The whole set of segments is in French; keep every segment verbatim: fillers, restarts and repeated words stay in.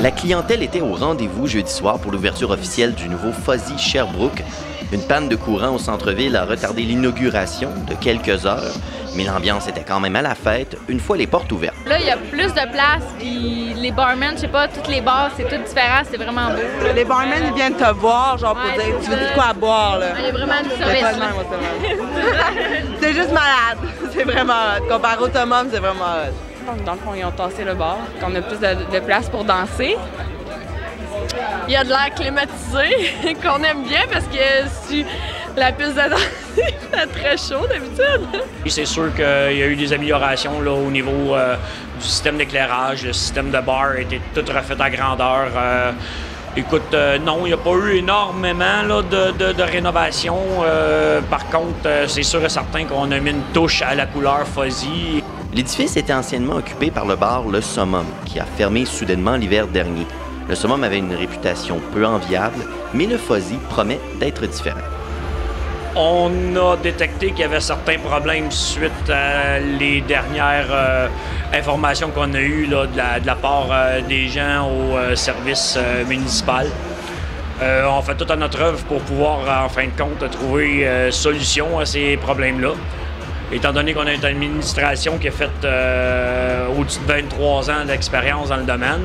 La clientèle était au rendez-vous jeudi soir pour l'ouverture officielle du nouveau Fuzzy Sherbrooke. Une panne de courant au centre-ville a retardé l'inauguration de quelques heures, mais l'ambiance était quand même à la fête une fois les portes ouvertes. Là, il y a plus de place, puis les barmen, je sais pas, toutes les bars, c'est tout différent, c'est vraiment beau. Les barmen, ils viennent te voir, genre, pour ouais, dire, tu veux de quoi à boire, là. Il y a vraiment du service. C'est juste malade, c'est vraiment hot. Comparé au Automum, c'est vraiment hot. Dans le fond, ils ont tassé le bar, qu'on a plus de, de place pour danser. Il y a de l'air climatisé, qu'on aime bien parce que sur la piste de danse, c'est très chaud d'habitude. C'est sûr qu'il y a eu des améliorations là, au niveau euh, du système d'éclairage. Le système de bar a été tout refait à grandeur. Euh, écoute, euh, non, il n'y a pas eu énormément là, de, de, de rénovation. Euh, par contre, euh, c'est sûr et certain qu'on a mis une touche à la couleur fuzzy. L'édifice était anciennement occupé par le bar Le Summum, qui a fermé soudainement l'hiver dernier. Le Summum avait une réputation peu enviable, mais le Fuzzy promet d'être différent. On a détecté qu'il y avait certains problèmes suite à les dernières euh, informations qu'on a eues là, de, la, de la part euh, des gens au euh, service euh, municipal. Euh, on fait tout à notre œuvre pour pouvoir, en fin de compte, trouver euh, solution à ces problèmes-là. Étant donné qu'on a une administration qui a fait euh, au-dessus de vingt-trois ans d'expérience dans le domaine,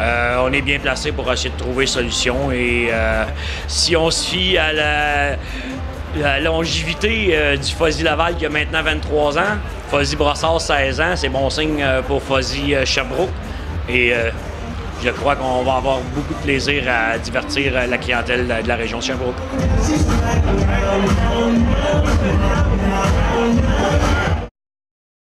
Euh, on est bien placé pour essayer de trouver solution et euh, si on se fie à la, la longévité euh, du Fuzzy Laval qui a maintenant vingt-trois ans, Fuzzy Brossard seize ans, c'est bon signe pour Fuzzy Sherbrooke et euh, je crois qu'on va avoir beaucoup de plaisir à divertir la clientèle de la région de Sherbrooke.